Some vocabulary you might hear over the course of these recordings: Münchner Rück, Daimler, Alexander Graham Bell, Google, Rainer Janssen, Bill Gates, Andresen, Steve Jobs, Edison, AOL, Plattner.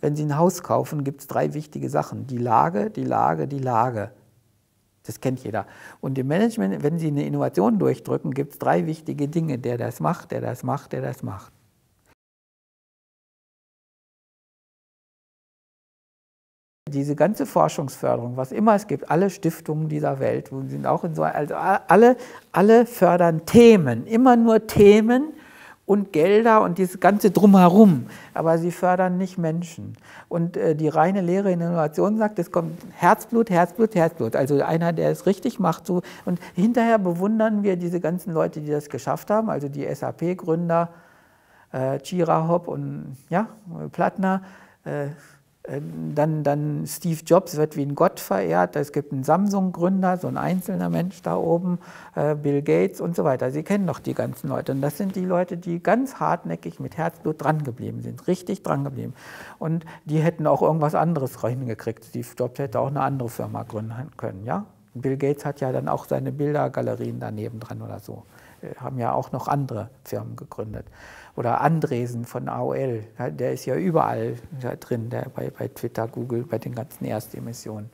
wenn Sie ein Haus kaufen, gibt es 3 wichtige Sachen. Die Lage, die Lage, die Lage. Das kennt jeder. Und im Management, wenn Sie eine Innovation durchdrücken, gibt es 3 wichtige Dinge. Der das macht, der das macht, der das macht. Diese ganze Forschungsförderung, was immer es gibt, alle Stiftungen dieser Welt, sind auch in so, also alle fördern Themen, immer nur Themen und Gelder und dieses ganze Drumherum, aber sie fördern nicht Menschen. Und die reine Lehre in Innovation sagt, es kommt Herzblut, Herzblut, Herzblut, also einer, der es richtig macht. So. Und hinterher bewundern wir diese ganzen Leute, die das geschafft haben, also die SAP-Gründer, Chirahop und ja, Plattner, dann Steve Jobs wird wie ein Gott verehrt, es gibt einen Samsung-Gründer, so ein einzelner Mensch da oben, Bill Gates und so weiter. Sie kennen doch die ganzen Leute und das sind die Leute, die ganz hartnäckig mit Herzblut dran geblieben sind, richtig dran geblieben. Und die hätten auch irgendwas anderes hingekriegt, Steve Jobs hätte auch eine andere Firma gründen können, ja. Bill Gates hat ja dann auch seine Bildergalerien daneben dran oder so. Haben ja auch noch andere Firmen gegründet. Oder Andresen von AOL, der ist ja überall drin, der bei Twitter, Google, bei den ganzen Erstemissionen.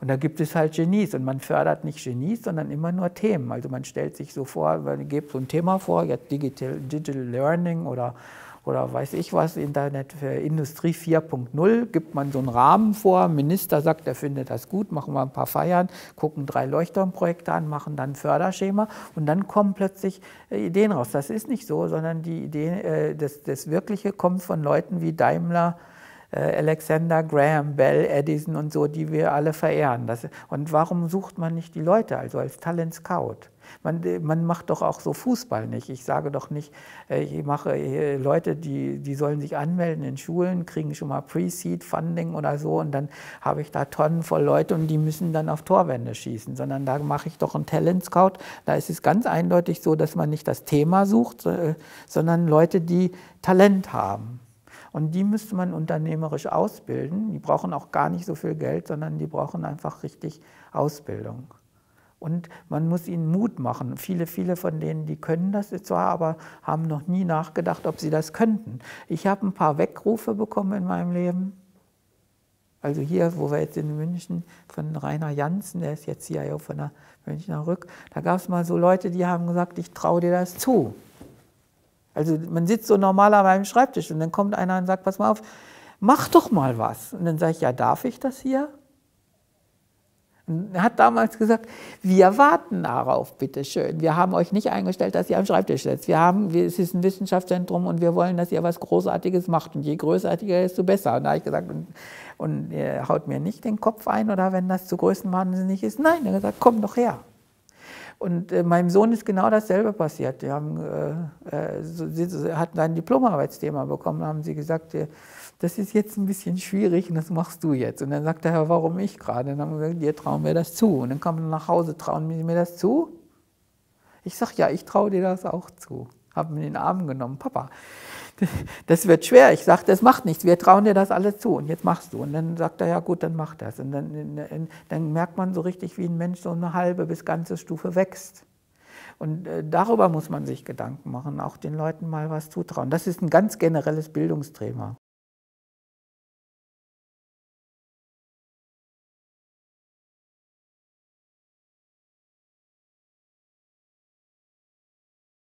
Und da gibt es halt Genies und man fördert nicht Genies, sondern immer nur Themen. Also man stellt sich so vor, man gibt so ein Thema vor, jetzt Digital Learning oder weiß ich was, Internet für Industrie 4.0, gibt man so einen Rahmen vor, Minister sagt, er findet das gut, machen wir ein paar Feiern, gucken 3 Leuchtturmprojekte an, machen dann ein Förderschema und dann kommen plötzlich Ideen raus. Das ist nicht so, sondern die Ideen, das Wirkliche kommt von Leuten wie Daimler, Alexander Graham Bell, Edison und so, die wir alle verehren. Und warum sucht man nicht die Leute, also als Talent Scout? Man macht doch auch so Fußball nicht. Ich sage doch nicht, ich mache Leute, die sollen sich anmelden in Schulen, kriegen schon mal Pre-Seed-Funding oder so und dann habe ich da Tonnen voll Leute und die müssen dann auf Torwände schießen, sondern da mache ich doch einen Talent-Scout. Da ist es ganz eindeutig so, dass man nicht das Thema sucht, sondern Leute, die Talent haben. Und die müsste man unternehmerisch ausbilden. Die brauchen auch gar nicht so viel Geld, sondern die brauchen einfach richtig Ausbildung. Und man muss ihnen Mut machen. Viele von denen, die können das zwar, aber haben noch nie nachgedacht, ob sie das könnten. Ich habe ein paar Weckrufe bekommen in meinem Leben. Also hier, wo wir jetzt in München, von Rainer Janssen, der ist jetzt CIO von der Münchner Rück, da gab es mal so Leute, die haben gesagt, ich traue dir das zu. Also man sitzt so normal an meinem Schreibtisch und dann kommt einer und sagt, pass mal auf, mach doch mal was. Und dann sage ich, ja, darf ich das hier? Und er hat damals gesagt, wir warten darauf, bitteschön. Wir haben euch nicht eingestellt, dass ihr am Schreibtisch sitzt. Es ist ein Wissenschaftszentrum und wir wollen, dass ihr was Großartiges macht. Und je großartiger, desto besser. Und da habe ich gesagt, und ihr haut mir nicht den Kopf ein oder wenn das zu größenwahnsinnig ist. Nein, er hat gesagt, komm doch her. Und meinem Sohn ist genau dasselbe passiert. Sie hatten ein Diplomarbeitsthema bekommen, haben sie gesagt, das ist jetzt ein bisschen schwierig und das machst du jetzt. Und dann sagt der Herr, warum ich gerade? Und dann haben wir gesagt, dir trauen wir das zu. Und dann kam man nach Hause, trauen Sie mir das zu? Ich sage, ja, ich traue dir das auch zu. Habe mir den Arm genommen, Papa, das wird schwer. Ich sage, das macht nichts, wir trauen dir das alles zu und jetzt machst du. Und dann sagt er, ja gut, dann mach das. Und dann merkt man so richtig, wie ein Mensch so eine halbe bis ganze Stufe wächst. Und darüber muss man sich Gedanken machen, auch den Leuten mal was zutrauen. Das ist ein ganz generelles Bildungsthema.